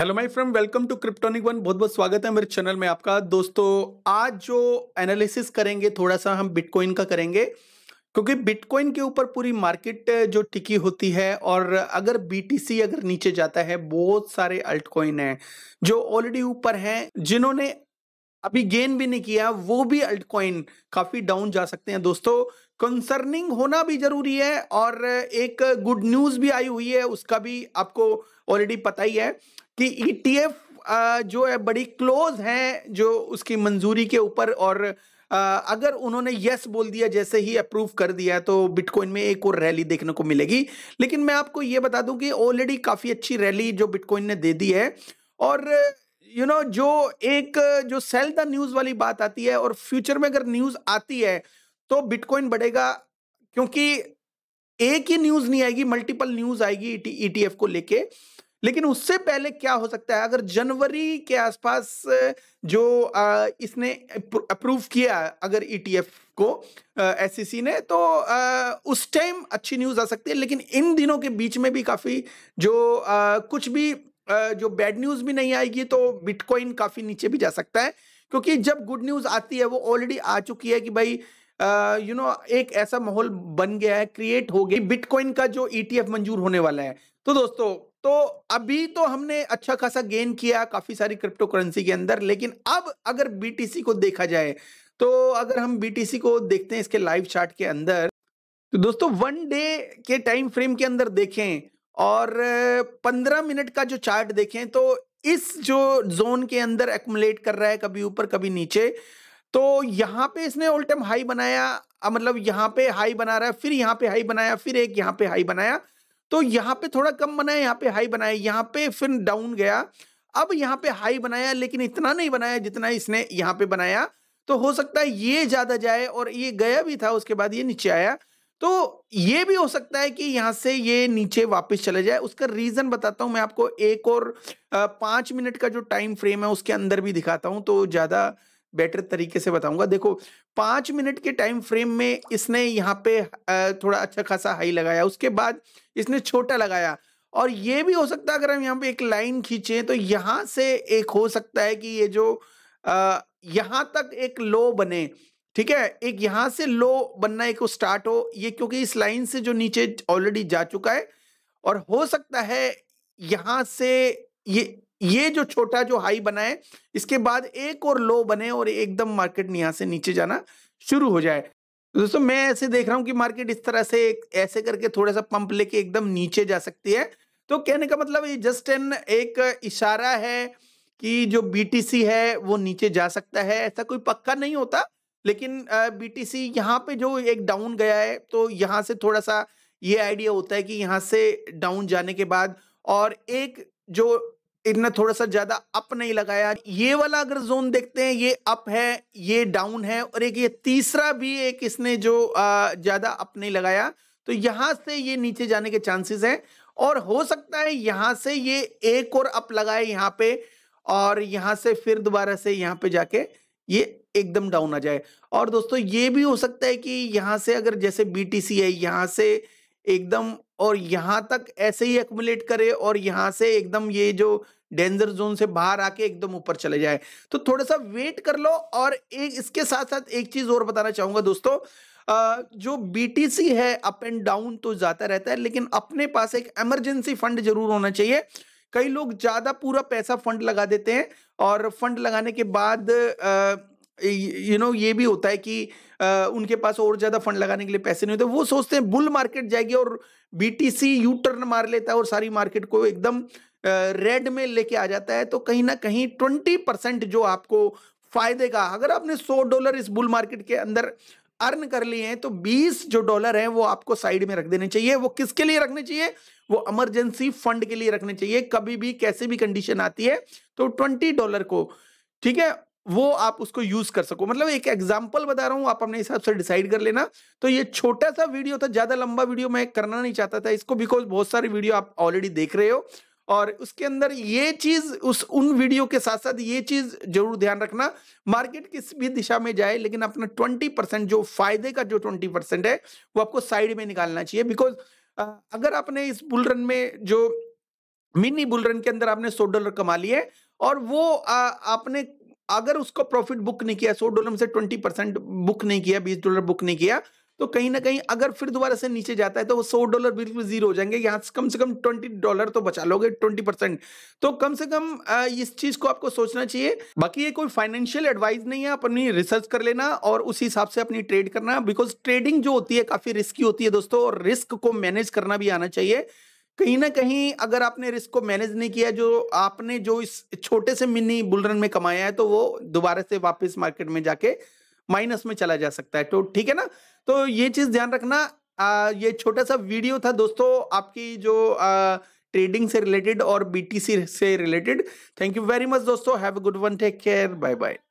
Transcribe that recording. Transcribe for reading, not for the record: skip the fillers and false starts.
Hello my friend, welcome to kryptonic one. बहुत बहुत स्वागत है मेरे चैनल में आपका। दोस्तों आज जो एनालिसिस करेंगे थोड़ा सा हम बिटकॉइन का करेंगे, क्योंकि बिटकॉइन के ऊपर पूरी मार्केट जो टिकी होती है। और अगर बीटीसी अगर नीचे जाता है, बहुत सारे अल्टकॉइन हैं जो ऑलरेडी ऊपर हैं, जिन्होंने अभी गेन भी नहीं किया, वो भी अल्टकॉइन काफी डाउन जा सकते हैं। दोस्तों कंसर्निंग होना भी जरूरी है, और एक गुड न्यूज भी आई हुई है, उसका भी आपको ऑलरेडी पता ही है कि ईटीएफ जो है बड़ी क्लोज है जो उसकी मंजूरी के ऊपर। और अगर उन्होंने यस बोल दिया, जैसे ही अप्रूव कर दिया, तो बिटकॉइन में एक और रैली देखने को मिलेगी। लेकिन मैं आपको ये बता दूं कि ऑलरेडी काफी अच्छी रैली जो बिटकॉइन ने दे दी है। और जो सेल द न्यूज वाली बात आती है, और फ्यूचर में अगर न्यूज आती है तो बिटकॉइन बढ़ेगा, क्योंकि एक ही न्यूज नहीं आएगी, मल्टीपल न्यूज आएगी ईटीएफ को लेके। लेकिन उससे पहले क्या हो सकता है, अगर जनवरी के आसपास जो इसने अप्रूव किया अगर ईटीएफ को एसईसी ने, तो उस टाइम अच्छी न्यूज आ सकती है। लेकिन इन दिनों के बीच में भी काफी जो कुछ भी जो बैड न्यूज भी नहीं आएगी, तो बिटकॉइन काफी नीचे भी जा सकता है। क्योंकि जब गुड न्यूज आती है, वो ऑलरेडी आ चुकी है कि भाई एक ऐसा माहौल बन गया है, क्रिएट हो गई बिटकॉइन का जो ईटीएफ मंजूर होने वाला है। तो दोस्तों तो अभी तो हमने अच्छा खासा गेन किया काफी सारी क्रिप्टो करेंसी के अंदर। लेकिन अब अगर बीटीसी को देखा जाए, तो अगर हम बीटीसी को देखते हैं इसके लाइव चार्ट के अंदर, तो दोस्तों वन डे के टाइम फ्रेम के अंदर देखें और 15 मिनट का जो चार्ट देखें, तो इस जो जोन के अंदर एक्युमुलेट कर रहा है, कभी ऊपर कभी नीचे। तो यहाँ पे इसने ऑल टाइम हाई बनाया, मतलब यहाँ पे हाई बना रहा है, फिर यहाँ पे हाई बनाया, फिर एक यहाँ पे हाई बनाया, तो यहाँ पे थोड़ा कम बनाया, यहाँ पे हाई बनाया, यहाँ पे फिर डाउन गया, अब यहाँ पे हाई बनाया, लेकिन इतना नहीं बनाया जितना इसने यहाँ पे बनाया। तो हो सकता है ये ज़्यादा जाए, और ये गया भी था, उसके बाद ये नीचे आया। तो ये भी हो सकता है कि यहाँ से ये नीचे वापस चले जाए। उसका रीज़न बताता हूँ मैं आपको, एक और 5 मिनट का जो टाइम फ्रेम है उसके अंदर भी दिखाता हूँ, तो ज़्यादा बेटर तरीके से बताऊंगा। देखो 5 मिनट के टाइम फ्रेम में इसने यहाँ पे थोड़ा अच्छा खासा हाई लगाया, उसके बाद इसने छोटा लगाया। और ये भी हो सकता है अगर हम यहाँ पे एक लाइन खींचे, तो यहाँ से एक हो सकता है कि ये जो यहाँ तक एक लो बने, ठीक है, एक यहाँ से लो बनना एक स्टार्ट हो ये, क्योंकि इस लाइन से जो नीचे ऑलरेडी जा चुका है। और हो सकता है यहाँ से ये जो छोटा जो हाई बना है, इसके बाद एक और लो बने और एकदम मार्केट यहाँ से नीचे जाना शुरू हो जाए। तो दोस्तों मैं ऐसे देख रहा हूँ कि मार्केट इस तरह से ऐसे करके थोड़ा सा पंप लेके एकदम नीचे जा सकती है। तो कहने का मतलब ये जस्ट एक इशारा है कि जो बीटीसी है वो नीचे जा सकता है, ऐसा कोई पक्का नहीं होता। लेकिन बीटीसी यहाँ पे जो एक डाउन गया है, तो यहाँ से थोड़ा सा ये आइडिया होता है कि यहाँ से डाउन जाने के बाद, और एक जो इतना थोड़ा सा ज्यादा अप नहीं लगाया, ये वाला अगर जोन देखते हैं, ये अप है, ये डाउन है, और एक ये तीसरा भी एक इसने जो ज्यादा अप नहीं लगाया, तो यहाँ से ये नीचे जाने के चांसेस हैं। और हो सकता है यहाँ से ये एक और अप लगाए यहाँ पे, और यहाँ से फिर दोबारा से यहाँ पे जाके ये एकदम डाउन आ जाए। और दोस्तों ये भी हो सकता है कि यहाँ से अगर जैसे बीटीसी है, यहाँ से एकदम और यहाँ तक ऐसे ही एक्युमुलेट करे, और यहाँ से एकदम ये जो डेंजर जोन से बाहर आके एकदम ऊपर चले जाए। तो थोड़ा सा वेट कर लो। और एक इसके साथ साथ एक चीज़ और बताना चाहूँगा दोस्तों, जो बीटीसी है अप एंड डाउन तो जाता रहता है, लेकिन अपने पास एक इमरजेंसी फंड जरूर होना चाहिए। कई लोग ज़्यादा पूरा पैसा फंड लगा देते हैं, और फंड लगाने के बाद ये भी होता है कि उनके पास और ज़्यादा फंड लगाने के लिए पैसे नहीं होते। वो सोचते हैं बुल मार्केट जाएगी, और बीटीसी यू टर्न मार लेता है और सारी मार्केट को एकदम रेड में लेके आ जाता है। तो कहीं ना कहीं 20% जो आपको फायदे का, अगर आपने $100 इस बुल मार्केट के अंदर अर्न कर लिए हैं, तो 20 जो डॉलर हैं वो आपको साइड में रख देने चाहिए। वो किसके लिए रखने चाहिए? वो इमरजेंसी फंड के लिए रखने चाहिए। कभी भी कैसे भी कंडीशन आती है, तो $20 को, ठीक है, वो आप उसको यूज कर सको। मतलब एक एग्जांपल बता रहा हूं, आप अपने हिसाब से डिसाइड कर लेना। तो ये छोटा सा वीडियो था, ज्यादा लंबा वीडियो मैं करना नहीं चाहता था इसको, बिकॉज बहुत सारी वीडियो आप ऑलरेडी देख रहे हो। और उसके अंदर ये चीज उन वीडियो के साथ साथ ये चीज जरूर ध्यान रखना, मार्केट किस भी दिशा में जाए, लेकिन अपना 20% जो फायदे का जो 20% है वो आपको साइड में निकालना चाहिए। बिकॉज अगर आपने इस बुल रन में जो मिनी बुल रन के अंदर आपने $100 कमा लिए और वो आपने अगर उसको प्रॉफिट बुक नहीं किया, $100 में से 20% बुक नहीं किया, $20 बुक नहीं किया, तो कहीं ना कहीं अगर फिर दोबारा से नीचे जाता है तो वो $100 बिल्कुल जीरो हो जाएंगे। यहाँ से कम $20 तो बचा लोगे, 20%। तो कम से कम इस चीज को आपको सोचना चाहिए। बाकी ये कोई फाइनेंशियल एडवाइस नहीं है, अपनी रिसर्च कर लेना और उसी हिसाब से अपनी ट्रेड करना, बिकॉज ट्रेडिंग जो होती है काफी रिस्की होती है दोस्तों, और रिस्क को मैनेज करना भी आना चाहिए। कहीं ना कहीं अगर आपने रिस्क को मैनेज नहीं किया, जो आपने जो इस छोटे से मिनी बुलरन में कमाया है, तो वो दोबारा से वापस मार्केट में जाके माइनस में चला जा सकता है। तो ठीक है ना, तो ये चीज ध्यान रखना। ये छोटा सा वीडियो था दोस्तों आपकी जो ट्रेडिंग से रिलेटेड और बीटीसी से related. Thank you very much दोस्तों, have a good one, take care, bye bye.